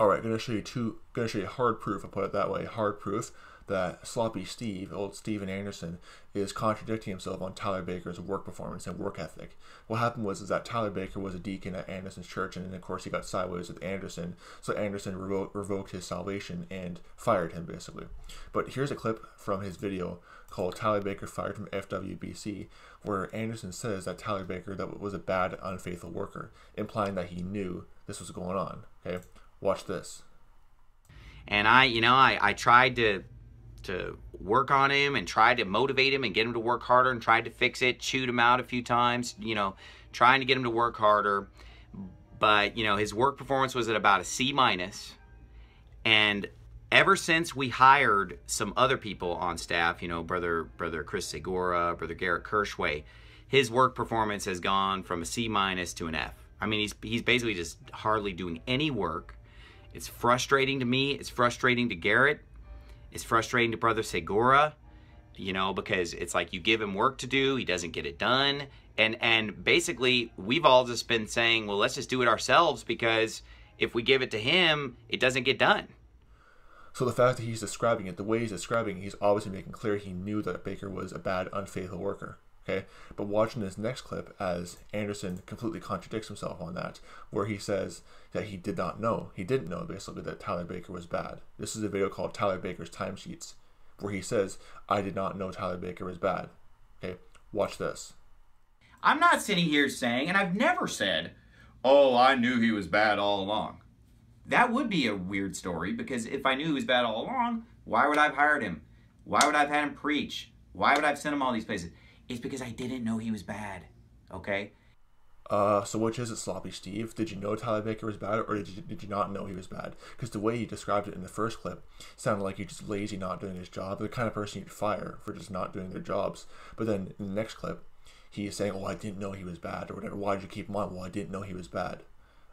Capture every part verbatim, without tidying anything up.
All right, I'm gonna show you two, gonna show you hard proof, I'll put it that way, hard proof that sloppy Steve, old Steven Anderson, is contradicting himself on Tyler Baker's work performance and work ethic. What happened was is that Tyler Baker was a deacon at Anderson's church, and of course he got sideways with Anderson, so Anderson revo revoked his salvation and fired him, basically. But here's a clip from his video called Tyler Baker Fired from F W B C, where Anderson says that Tyler Baker that was a bad, unfaithful worker, implying that he knew this was going on, okay? Watch this. And I, you know, I, I tried to to work on him and try to motivate him and get him to work harder and tried to fix it, chewed him out a few times, you know, trying to get him to work harder. But, you know, his work performance was at about a C minus. And ever since we hired some other people on staff, you know, brother, brother Chris Segura, brother Garrett Kershway, his work performance has gone from a C minus to an F. I mean, he's, he's basically just hardly doing any work. It's frustrating to me. It's frustrating to Garrett. It's frustrating to brother Segura, you know, because it's like you give him work to do, he doesn't get it done. And and basically, we've all just been saying, well, let's just do it ourselves because if we give it to him, it doesn't get done. So the fact that he's describing it, the way he's describing it, he's obviously making clear he knew that Baker was a bad, unfaithful worker. Okay, but watching this next clip as Anderson completely contradicts himself on that, where he says that he did not know, he didn't know basically that Tyler Baker was bad. This is a video called Tyler Baker's Timesheets, where he says, I did not know Tyler Baker was bad. Okay, watch this. I'm not sitting here saying, and I've never said, oh, I knew he was bad all along. That would be a weird story, because if I knew he was bad all along, why would I have hired him? Why would I have had him preach? Why would I have sent him all these places? It's because I didn't know he was bad, okay? Uh, so which is it, Sloppy Steve? Did you know Tyler Baker was bad, or did you, did you not know he was bad? Because the way he described it in the first clip sounded like he's just lazy, not doing his job, the kind of person you'd fire for just not doing their jobs. But then in the next clip, he is saying, oh, I didn't know he was bad, or whatever. Why did you keep him on? Well, I didn't know he was bad.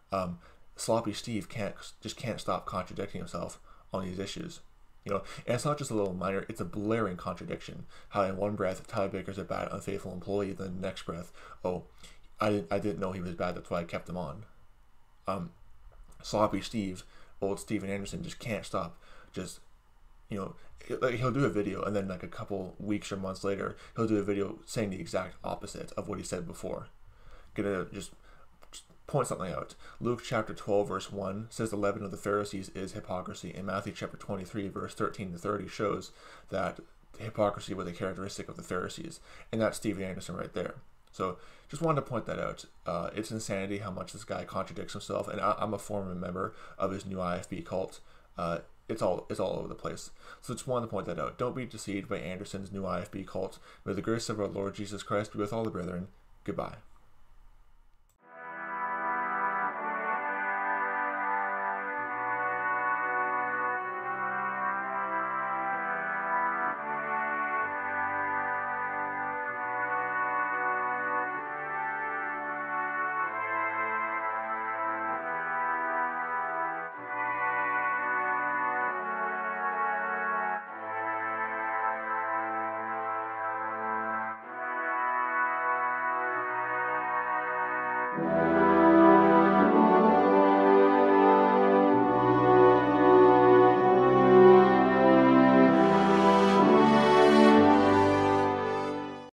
Um, Sloppy Steve can't just can't stop contradicting himself on these issues. You know, and it's not just a little minor, it's a blaring contradiction. How in one breath, Tyler Baker's a bad, unfaithful employee, then the next breath, oh, I didn't, I didn't know he was bad, that's why I kept him on. Um, Sloppy Steve, old Steven Anderson, just can't stop. Just, you know, he'll do a video, and then like a couple weeks or months later, he'll do a video saying the exact opposite of what he said before. Gonna just... point something out. Luke chapter twelve verse one says the leaven of the Pharisees is hypocrisy, and Matthew chapter twenty-three verse thirteen to thirty shows that hypocrisy was a characteristic of the Pharisees, and that's Steven Anderson right there. So just wanted to point that out. Uh, it's insanity how much this guy contradicts himself, and I, I'm a former member of his New I F B cult. Uh, it's all it's all over the place. So just wanted to point that out. Don't be deceived by Anderson's New I F B cult. May the grace of our Lord Jesus Christ be with all the brethren. Goodbye. Thank you.